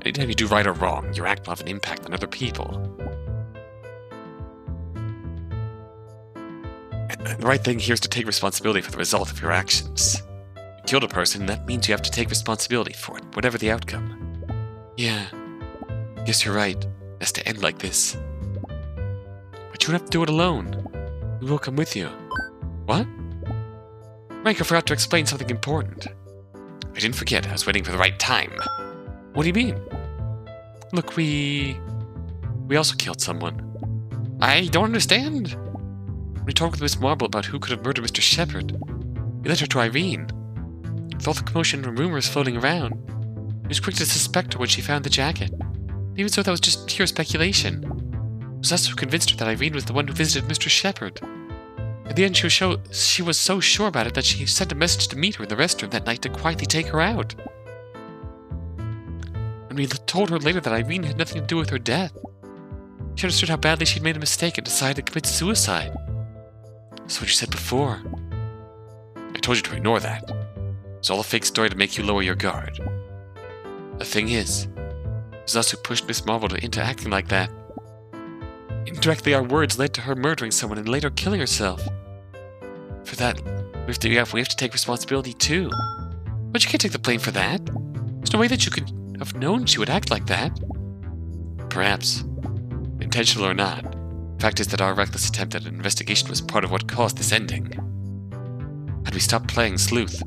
Anytime you do right or wrong, your act will have an impact on other people. And the right thing here is to take responsibility for the result of your actions. You killed a person, that means you have to take responsibility for it, whatever the outcome. Yeah, guess you're right. That's to end like this. But you don't have to do it alone. We will come with you. What? Ranko forgot to explain something important. I didn't forget. I was waiting for the right time. What do you mean? Look, we also killed someone. I don't understand. When we talked with Miss Marble about who could have murdered Mr. Shepherd, we led her to Irene. With all the commotion and rumors floating around, she was quick to suspect her when she found the jacket. Even so, that was just pure speculation. It was us who convinced her that Irene was the one who visited Mr. Shepherd. In the end, she was so sure about it that she sent a message to meet her in the restroom that night to quietly take her out. And we told her later that Irene had nothing to do with her death. She understood how badly she'd made a mistake and decided to commit suicide. That's what you said before. I told you to ignore that. It's all a fake story to make you lower your guard. The thing is, it was us who pushed Miss Marble into acting like that. Indirectly, our words led to her murdering someone and later killing herself. For that, we have to take responsibility too. But you can't take the blame for that. There's no way that you could have known she would act like that. Perhaps. Intentional or not, the fact is that our reckless attempt at an investigation was part of what caused this ending. Had we stopped playing sleuth,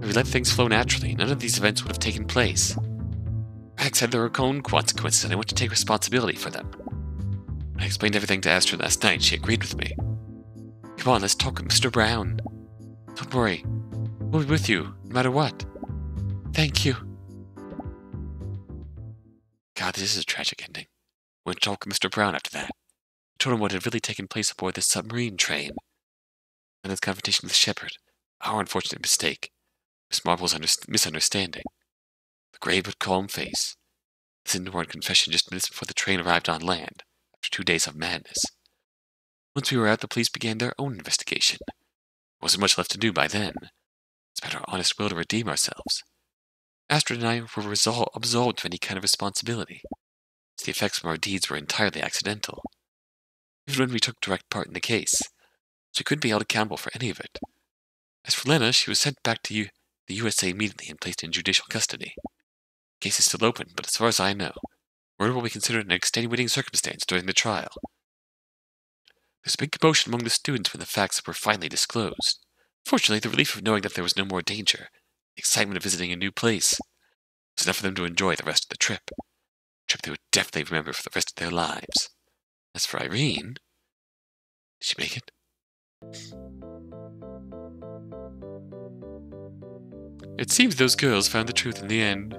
if we let things flow naturally, none of these events would have taken place. Acts had their own consequences, and I want to take responsibility for them. I explained everything to Astrid last night. She agreed with me. Come on, let's talk with Mr. Brown. Don't worry. We'll be with you, no matter what. Thank you. God, this is a tragic ending. I went to talk with Mr. Brown after that. I told him what had really taken place aboard this submarine train. And his confrontation with Shepherd. Our unfortunate mistake. Miss Marble's misunderstanding. The grave but calm face. Listened to our confession just minutes before the train arrived on land, after 2 days of madness. Once we were out, the police began their own investigation. There wasn't much left to do by then. It's about our honest will to redeem ourselves. Astrid and I were absolved of any kind of responsibility, as the effects from our deeds were entirely accidental. Even when we took direct part in the case, she couldn't be held accountable for any of it. As for Lena, she was sent back to the USA immediately and placed in judicial custody. The case is still open, but as far as I know, murder will be considered an extenuating circumstance during the trial. There's a big commotion among the students when the facts were finally disclosed. Fortunately, the relief of knowing that there was no more danger, the excitement of visiting a new place, was enough for them to enjoy the rest of the trip. A trip they would definitely remember for the rest of their lives. As for Irene, did she make it? It seems those girls found the truth in the end.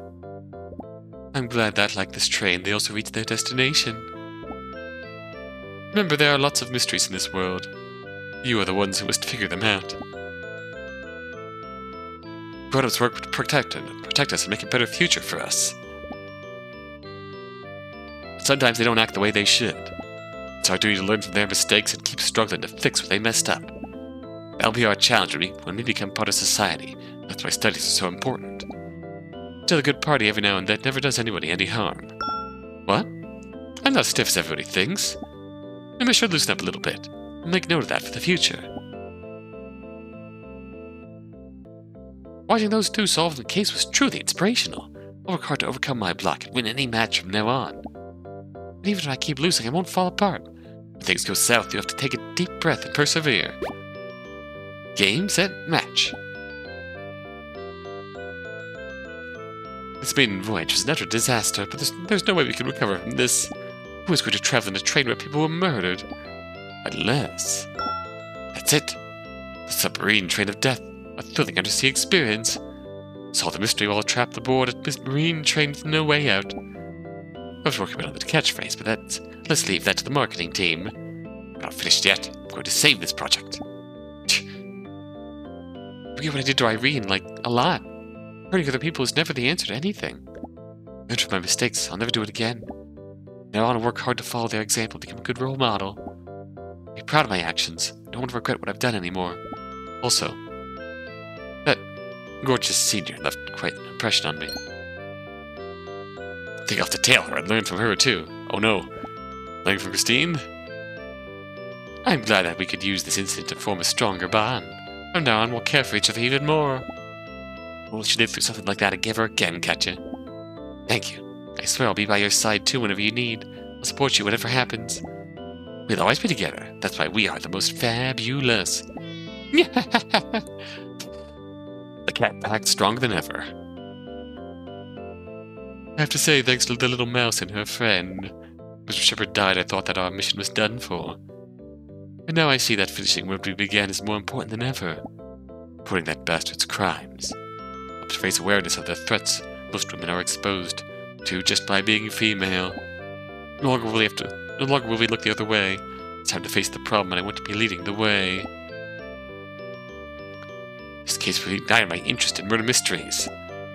I'm glad that, like this train, they also reached their destination. Remember, there are lots of mysteries in this world. You are the ones who must figure them out. Grown-ups work to protect us and make a better future for us. But sometimes they don't act the way they should. It's our duty to learn from their mistakes and keep struggling to fix what they messed up. That'll be our challenge when we become part of society. That's why studies are so important. Still a good party every now and then never does anybody any harm. What? I'm not as stiff as everybody thinks. I'm sure to loosen up a little bit. I'll make note of that for the future. Watching those two solve the case was truly inspirational. I'll work hard to overcome my block and win any match from now on. And even if I keep losing, I won't fall apart. When things go south, you have to take a deep breath and persevere. Game, set, match. This maiden voyage was another disaster, but there's no way we can recover from this. Who is going to travel in a train where people were murdered? Unless... That's it. The submarine train of death. A thrilling undersea experience. Solve the mystery while trapped aboard a marine train with no way out. I was working on the catchphrase, but let's leave that to the marketing team. I'm not finished yet. I'm going to save this project. I forget what I did to Irene, like, a lot. Hurting other people is never the answer to anything. Learn from my mistakes. I'll never do it again. Now I want to work hard to follow their example and become a good role model. Be proud of my actions. I don't want to regret what I've done anymore. Also, that gorgeous senior left quite an impression on me. I think I'll have to tail her and learn from her too. Oh no. Learning from Christine? I'm glad that we could use this incident to form a stronger bond. From now on, we'll care for each other even more. We'll let you live through something like that again, Katya. Thank you. I swear I'll be by your side too whenever you need. I'll support you whatever happens. We'll always be together. That's why we are the most fabulous. The cat packed stronger than ever. I have to say thanks to the little mouse and her friend. Mr. Shepherd died, I thought that our mission was done for. But now I see that finishing what we began is more important than ever. Reporting that bastard's crimes. To raise awareness of their threats most women are exposed to just by being female. No longer will we look the other way. It's time to face the problem, and I want to be leading the way. This case will ignite my interest in murder mysteries.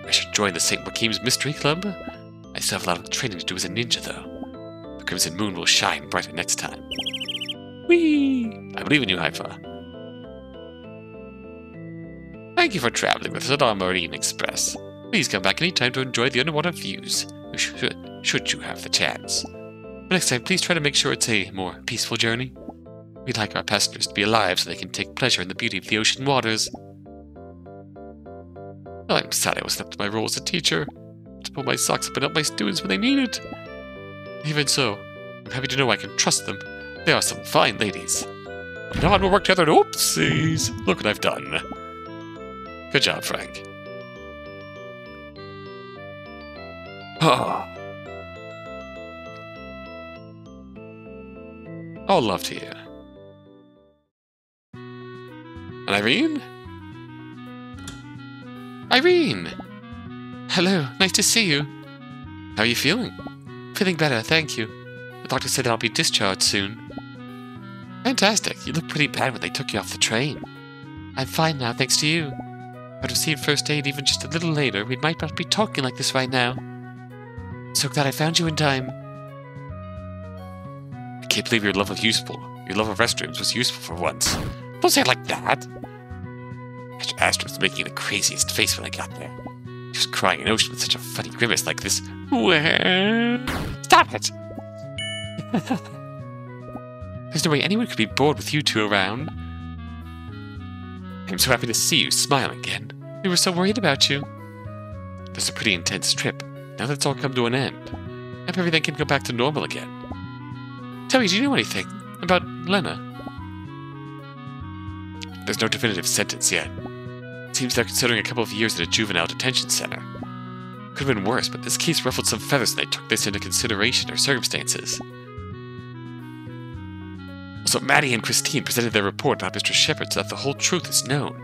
I should join the St. Joachim's Mystery Club. I still have a lot of training to do as a ninja, though. The Crimson Moon will shine brighter next time. Whee! I believe in you, Haifa. Thank you for traveling with us on our Marine Express. Please come back anytime to enjoy the underwater views, should you have the chance. But next time, please try to make sure it's a more peaceful journey. We'd like our passengers to be alive so they can take pleasure in the beauty of the ocean waters. Well, I'm sad I wasn't up to my role as a teacher, to pull my socks up and help my students when they need it. Even so, I'm happy to know I can trust them. They are some fine ladies. But now on, we'll work together and oopsies! Look what I've done. Good job, Frank. Oh. All love to you. And Irene? Irene! Hello, nice to see you. How are you feeling? Feeling better, thank you. The doctor said that I'll be discharged soon. Fantastic, you looked pretty bad when they took you off the train. I'm fine now, thanks to you. I'd received first aid even just a little later. We might not be talking like this right now. So glad I found you in time. I can't believe your love was useful. Your love of restrooms was useful for once. Don't say it like that. Astrid was making the craziest face when I got there. She was crying an ocean with such a funny grimace like this. Stop it! There's no way anyone could be bored with you two around. I'm so happy to see you smiling again. We were so worried about you. It was a pretty intense trip. Now that's all come to an end. I hope everything can go back to normal again. Tell me, do you know anything about Lena? There's no definitive sentence yet. It seems they're considering a couple of years in a juvenile detention center. Could have been worse, but this case ruffled some feathers and they took this into consideration or circumstances. So Maddie and Christine presented their report about Mr. Shepherd so that the whole truth is known,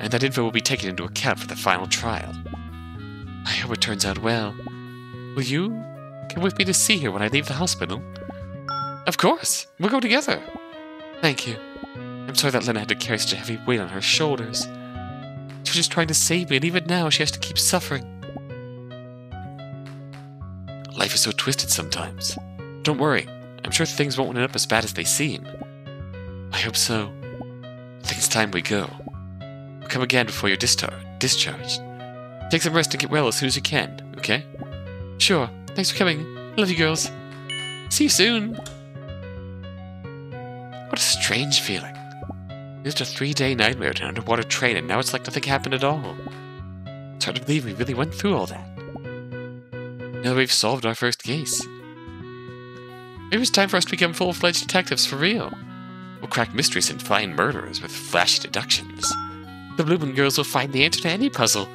and that info will be taken into account for the final trial. I hope it turns out well. Will you come with me to see her when I leave the hospital? Of course! We'll go together! Thank you. I'm sorry that Lena had to carry such a heavy weight on her shoulders. She was just trying to save me, and even now she has to keep suffering. Life is so twisted sometimes. Don't worry. I'm sure things won't end up as bad as they seem. I hope so. I think it's time we go. We'll come again before you're discharged. Take some rest and get well as soon as you can, okay? Sure. Thanks for coming. Love you, girls. See you soon. What a strange feeling. We lived a 3-day nightmare in an underwater train, and now it's like nothing happened at all. It's hard to believe we really went through all that. Now that we've solved our first case. Maybe it's time for us to become full-fledged detectives for real. We'll crack mysteries and find murderers with flashy deductions. The Blooming Girls will find the answer to any puzzle.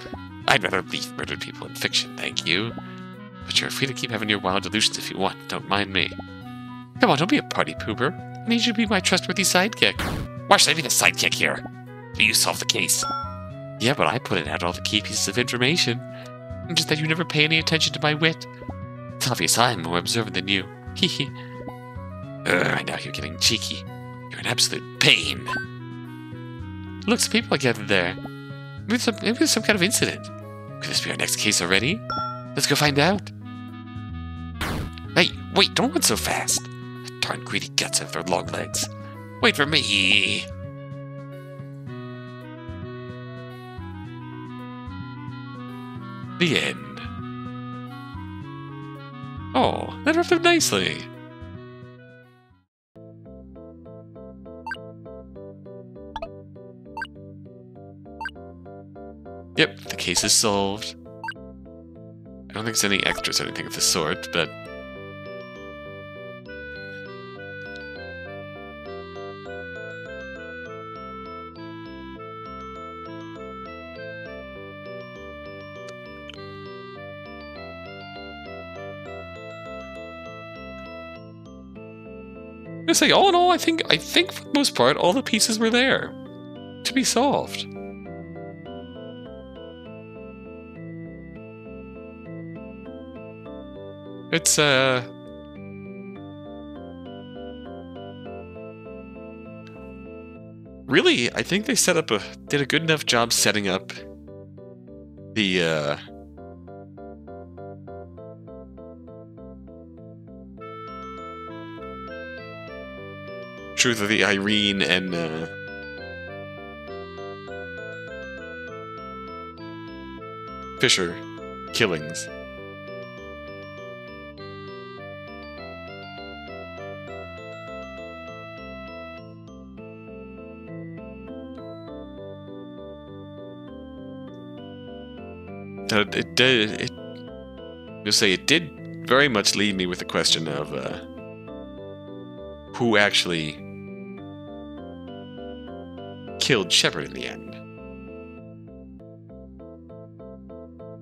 I'd rather leave murdered people in fiction, thank you. But you're free to keep having your wild delusions if you want, don't mind me. Come on, don't be a party pooper. I need you to be my trustworthy sidekick. Why should I be the sidekick here? Do you solve the case? Yeah, but I put out all the key pieces of information. And just that you never pay any attention to my wit. It's obvious I'm more observant than you. Hehe. I know you're getting cheeky. You're an absolute pain. Look, some people are gathered there. Maybe there's some kind of incident. Could this be our next case already? Let's go find out. Hey, wait, don't run so fast. The darn greedy guts have their long legs. Wait for me. The end. Oh, that wrapped up nicely. Yep, the case is solved. I don't think there's any extras or anything of the sort, but... I'm gonna say, all in all, I think for the most part, all the pieces were there to be solved. It's, really, I think they did a good enough job setting up the, truth of the Irene and, Fisher killings. It did very much leave me with the question of who actually killed Shepherd in the end.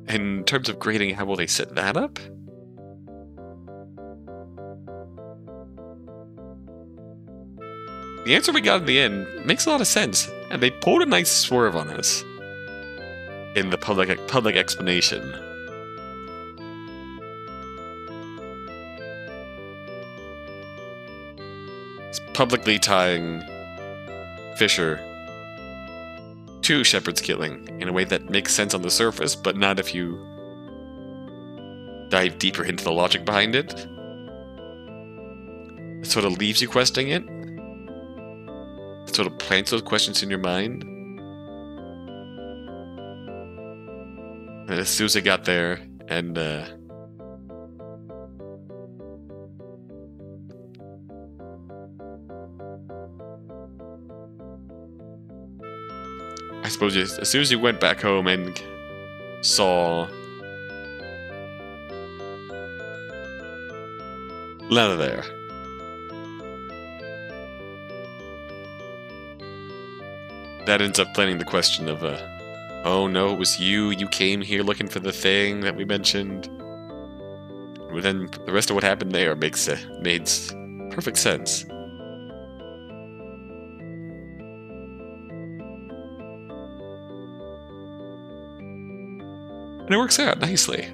And in terms of grading, how will they set that up? The answer we got in the end makes a lot of sense, and they pulled a nice swerve on us. In the public explanation. It's publicly tying Fisher to Shepherd's killing in a way that makes sense on the surface, but not if you dive deeper into the logic behind it. It sort of leaves you questioning it. It sort of plants those questions in your mind. And as soon as I got there, and I suppose as soon as you went back home and saw Lena there, that ends up planting the question of oh no, it was you. You came here looking for the thing that we mentioned. But then the rest of what happened there made perfect sense. And it works out nicely.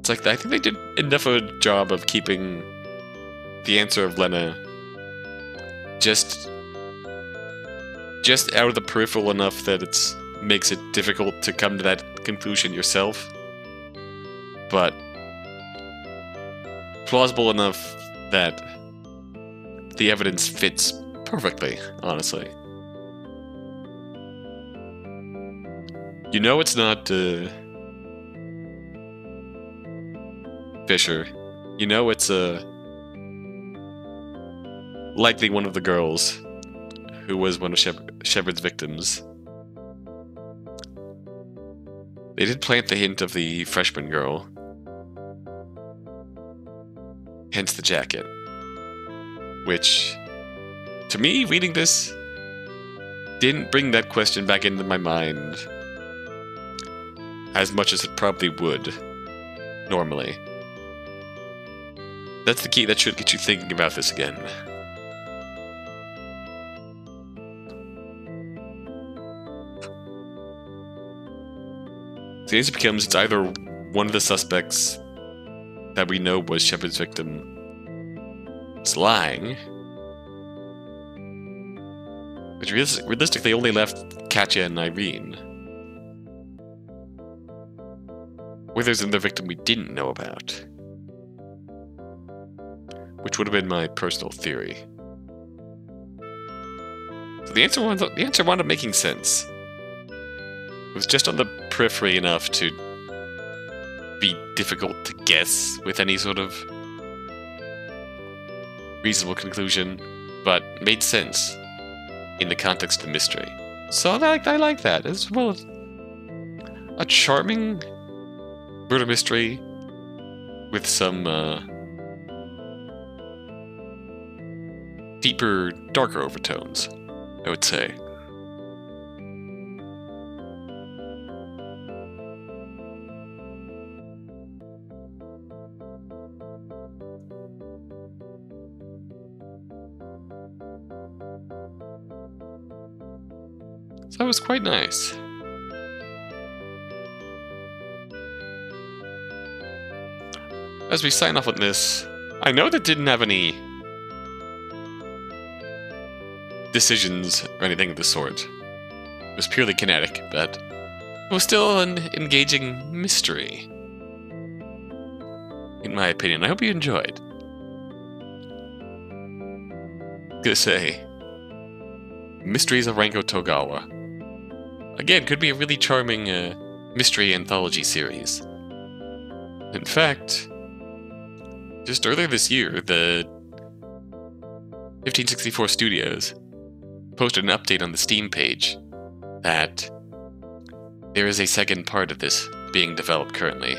It's like, I think they did enough of a job of keeping the answer of Lena just just out of the peripheral enough that it makes it difficult to come to that conclusion yourself, but plausible enough that the evidence fits perfectly, honestly. You know it's not Fisher. You know it's likely one of the girls who was one of Shepherd's victims. They did plant the hint of the freshman girl. Hence the jacket. Which, to me, reading this, didn't bring that question back into my mind as much as it probably would, normally. That's the key that should get you thinking about this again. The answer becomes it's either one of the suspects that we know was Shepherd's victim. It's lying. Which realistically only left Katya and Irene. Or there's another victim we didn't know about. Which would have been my personal theory. So the answer wound up making sense. It was just on the periphery enough to be difficult to guess with any sort of reasonable conclusion, but made sense in the context of the mystery. So I like that. It's, well, a charming murder mystery with some deeper, darker overtones, I would say. So that was quite nice. As we sign off on this, I know that didn't have any decisions or anything of the sort. It was purely kinetic, but it was still an engaging mystery, in my opinion. I hope you enjoyed. Gonna say, Mysteries of Ranko Togawa. Again, could be a really charming mystery anthology series. In fact, just earlier this year, the 1564 Studios posted an update on the Steam page that there is a second part of this being developed currently,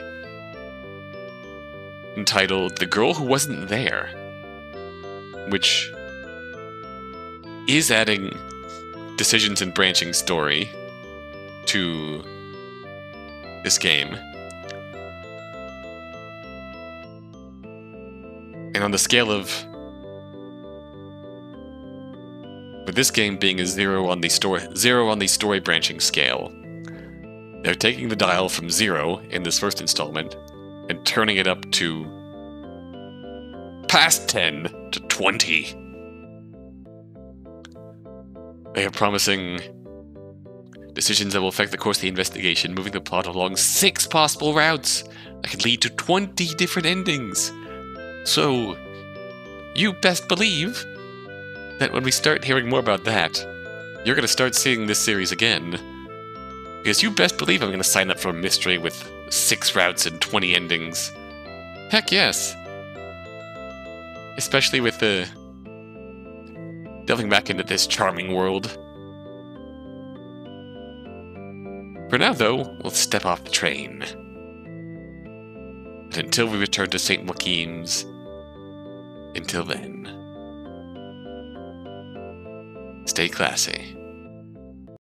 entitled The Girl Who Wasn't There, which is adding decisions and branching story to this game. And on the scale of, with this game being a zero on the story branching scale, they're taking the dial from 0 in this first installment and turning it up to past 10 to 20. They are promising decisions that will affect the course of the investigation, moving the plot along 6 possible routes that could lead to 20 different endings. So, you best believe that when we start hearing more about that, you're going to start seeing this series again. Because you best believe I'm going to sign up for a mystery with 6 routes and 20 endings. Heck yes! Especially with the delving back into this charming world. For now, though, we'll step off the train. And until we return to St. Joaquim's, until then, stay classy.